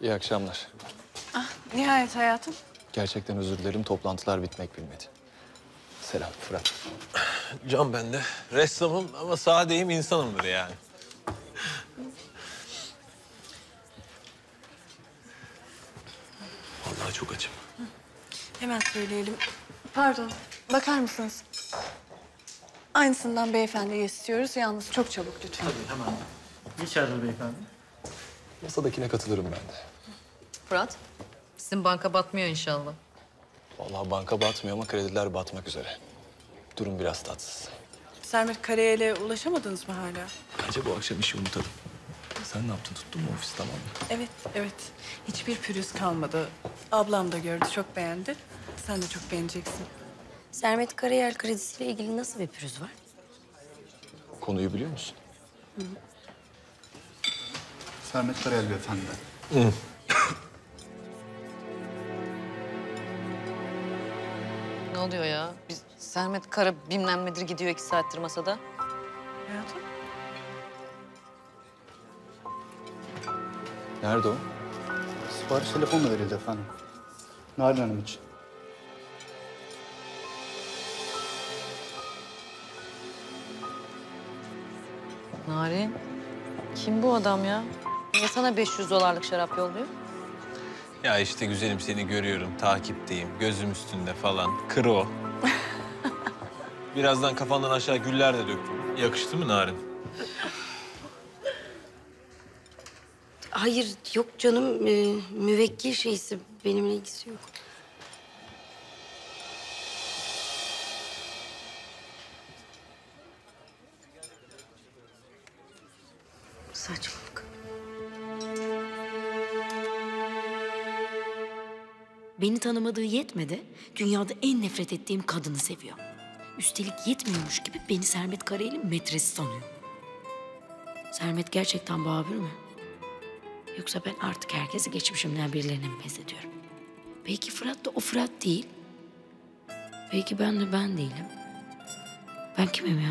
İyi akşamlar. Ah, nihayet hayatım. Gerçekten özür dilerim, toplantılar bitmek bilmedi. Selam Fırat. Can ben de. Ressamım ama sadeyim, insanımdır yani. Vallahi çok açım. Hemen söyleyelim. Pardon, bakar mısınız? Aynısından beyefendiye istiyoruz. Yalnız çok çabuk lütfen. Tabii, hemen. İçeride beyefendi. Masadakine katılırım ben de. Fırat, sizin banka batmıyor inşallah. Vallahi banka batmıyor ama krediler batmak üzere. Durum biraz tatsız. Sermet Karayel'e ulaşamadınız mı hala? Bence bu akşam işi unutalım. Sen ne yaptın? Tuttun mu ofis, tamam mı? Evet, evet. Hiçbir pürüz kalmadı. Ablam da gördü, çok beğendi. Sen de çok beğeneceksin. Sermet Karayel kredisiyle ilgili nasıl bir pürüz var? Konuyu biliyor musun? Hı -hı. Sermet Karayel beyefendi. Hı. Ne oluyor ya? Biz Sermet Kara bilmem nedir gidiyor 2 saattir masada. Hayatım. Nerede o? Sipariş telefonla verildi efendim. Narin Hanım için. Narin, kim bu adam ya? Niye sana $500'lık şarap yolluyor? Ya işte güzelim, seni görüyorum, takipteyim, gözüm üstünde falan. Kır o. Birazdan kafandan aşağı güller de döktüm. Yakıştı mı Narin? Hayır, yok canım. Müvekkil şeysi, benimle ilgisi yok. Saçmalık. Beni tanımadığı yetmedi, dünyada en nefret ettiğim kadını seviyor. Üstelik yetmiyormuş gibi beni Sermet Karayel'in metresi sanıyor. Sermet gerçekten babür mü? Yoksa ben artık herkesi geçmişimden birilerine mi benzetiyorum? Belki Fırat da o Fırat değil. Belki ben de ben değilim. Ben kimim ya?